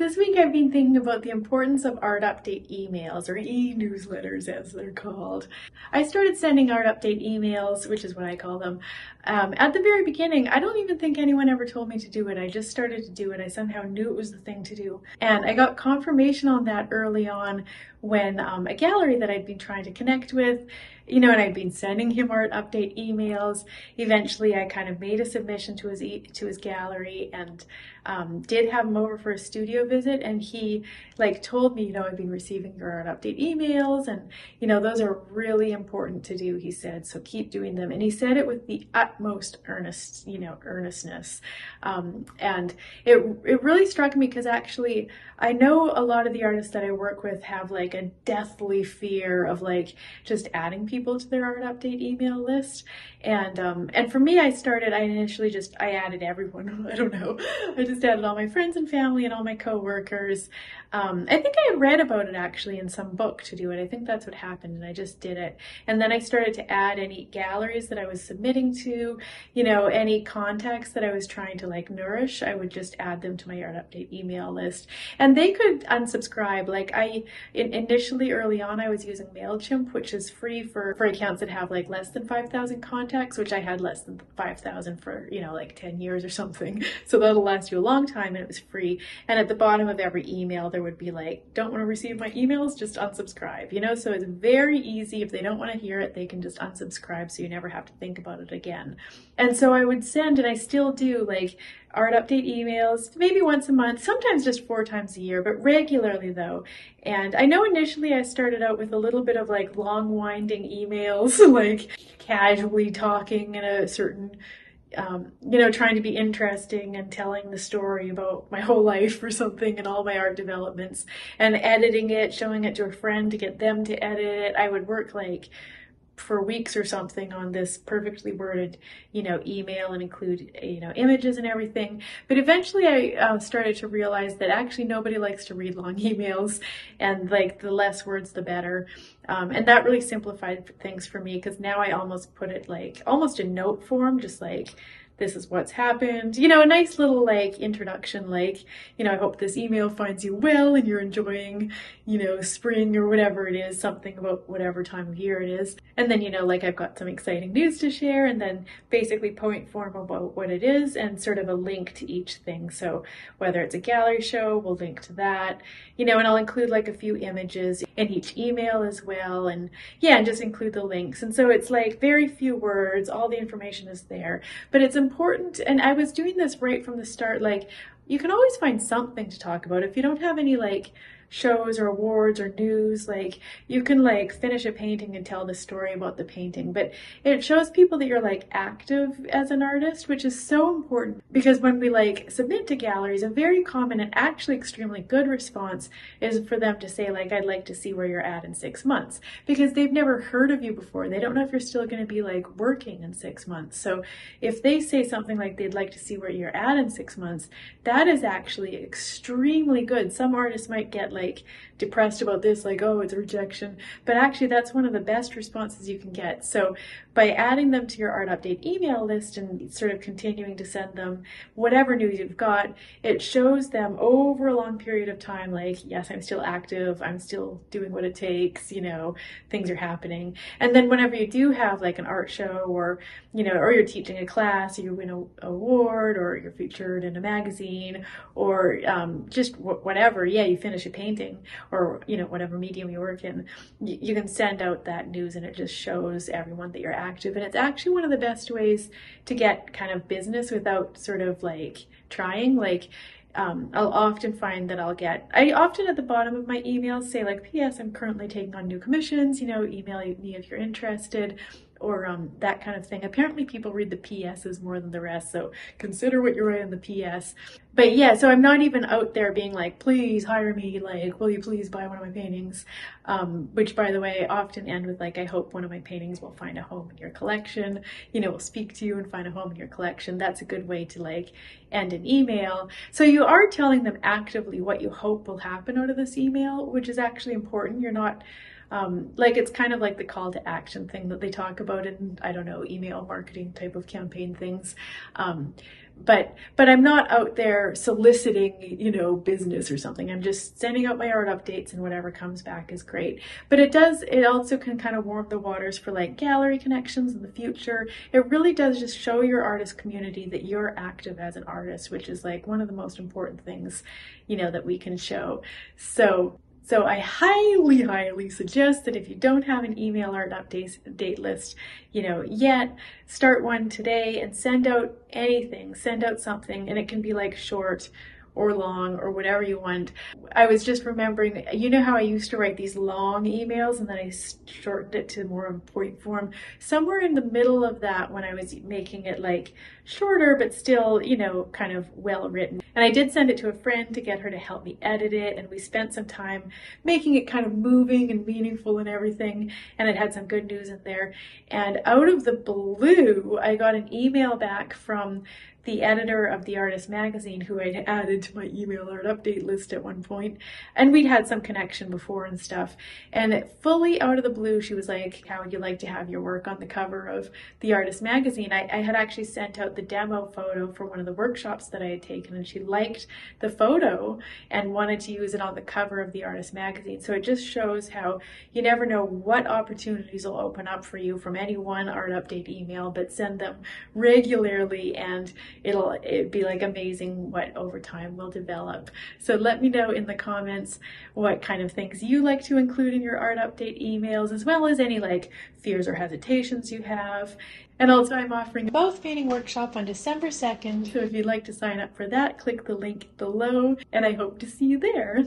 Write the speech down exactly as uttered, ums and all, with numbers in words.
This week I've been thinking about the importance of art update emails, or e-newsletters as they're called. I started sending art update emails, which is what I call them, um, at the very beginning. I don't even think anyone ever told me to do it. I just started to do it. I somehow knew it was the thing to do. And I got confirmation on that early on when um, a gallery that I'd been trying to connect with, you know, and I'd been sending him art update emails. Eventually I kind of made a submission to his, e to his gallery and um, did have him over for a studio visit, and he like told me, you know, I've been receiving your art update emails and, you know, those are really important to do, he said, so keep doing them. And he said it with the utmost earnest, you know, earnestness. Um, and it, it really struck me because actually I know a lot of the artists that I work with have like a deathly fear of like just adding people to their art update email list. And, um, and for me, I started, I initially just, I added everyone, I don't know, I just added all my friends and family and all my co workers. Um, I think I had read about it actually in some book to do it. I think that's what happened, and I just did it. And then I started to add any galleries that I was submitting to, you know, any contacts that I was trying to like nourish, I would just add them to my art update email list. And they could unsubscribe. Like I, in, initially early on, I was using MailChimp, which is free for, for accounts that have like less than five thousand contacts, which I had less than five thousand for, you know, like ten years or something. So that'll last you a long time, and it was free. And at the bottom of every email, there would be like, don't want to receive my emails, just unsubscribe, you know? So it's very easy. If they don't want to hear it, they can just unsubscribe, so you never have to think about it again. And so I would send, and I still do, like art update emails, maybe once a month, sometimes just four times a year, but regularly though. And I know initially I started out with a little bit of like long winding emails, like casually talking in a certain Um, you know, trying to be interesting and telling the story about my whole life or something and all my art developments, and editing it, showing it to a friend to get them to edit it. I would work like for weeks or something on this perfectly worded, you know, email and include, you know, images and everything. But eventually I uh, started to realize that actually nobody likes to read long emails, and like the less words, the better. Um, and that really simplified things for me, because now I almost put it like almost in note form, just like, this is what's happened, you know, a nice little like introduction, like, you know, I hope this email finds you well and you're enjoying, you know, spring or whatever it is, something about whatever time of year it is. And then, you know, like I've got some exciting news to share, and then basically point form about what it is and sort of a link to each thing. So whether it's a gallery show, we'll link to that, you know, and I'll include like a few images in each email as well. And yeah, and just include the links. And so it's like very few words, all the information is there, but it's important important. And I was doing this right from the start, like you can always find something to talk about. If you don't have any like shows or awards or news, like you can like finish a painting and tell the story about the painting, but it shows people that you're like active as an artist, which is so important, because when we like submit to galleries, a very common and actually extremely good response is for them to say like, I'd like to see where you're at in six months, because they've never heard of you before. They don't know if you're still going to be like working in six months. So if they say something like they'd like to see where you're at in six months, that is actually extremely good. Some artists might get like like depressed about this, like, oh, it's a rejection, but actually that's one of the best responses you can get. So by adding them to your art update email list and sort of continuing to send them whatever news you've got, it shows them over a long period of time, like, yes, I'm still active, I'm still doing what it takes, you know, things are happening. And then whenever you do have like an art show, or, you know, or you're teaching a class, or you win an award, or you're featured in a magazine, or um, just w whatever, yeah, you finish a painting, or, you know, whatever medium you work in, you, you can send out that news, and it just shows everyone that you're active. And it's actually one of the best ways to get kind of business without sort of like trying. Like um, I'll often find that I'll get, I often at the bottom of my emails say like, P S I'm currently taking on new commissions, you know, email me if you're interested, or um, that kind of thing. Apparently people read the P S's more than the rest, so consider what you write in the P S. But yeah, so I'm not even out there being like, please hire me, like, will you please buy one of my paintings? Um, which by the way, I often end with like, I hope one of my paintings will find a home in your collection, you know, will speak to you and find a home in your collection. That's a good way to like end an email. So you are telling them actively what you hope will happen out of this email, which is actually important. You're not, Um, like it's kind of like the call to action thing that they talk about in, I don't know, email marketing type of campaign things. Um, But but I'm not out there soliciting, you know, business or something. I'm just sending out my art updates, and whatever comes back is great. But it does, it also can kind of warm the waters for like gallery connections in the future. It really does just show your artist community that you're active as an artist, which is like one of the most important things, you know, that we can show. So so I highly, highly suggest that if you don't have an email art update list, you know, yet, start one today and send out anything, send out something, and it can be like short or long or whatever you want. I was just remembering, you know how I used to write these long emails and then I shortened it to more important form? Somewhere in the middle of that, when I was making it like shorter but still, you know, kind of well written. And I did send it to a friend to get her to help me edit it, and we spent some time making it kind of moving and meaningful and everything, and it had some good news in there. And out of the blue, I got an email back from the editor of The Artist magazine, who I'd added to my email art update list at one point, and we'd had some connection before and stuff. And fully out of the blue, she was like, how would you like to have your work on the cover of The Artist magazine? I, I had actually sent out the demo photo for one of the workshops that I had taken, and she liked the photo and wanted to use it on the cover of The Artist magazine. So it just shows how you never know what opportunities will open up for you from any one art update email, but send them regularly, and it'll it'd be like amazing what over time will develop. So let me know in the comments what kind of things you like to include in your art update emails, as well as any like fears or hesitations you have. And also, I'm offering a both painting workshop on December second, so if you'd like to sign up for that, click the link below, and I hope to see you there.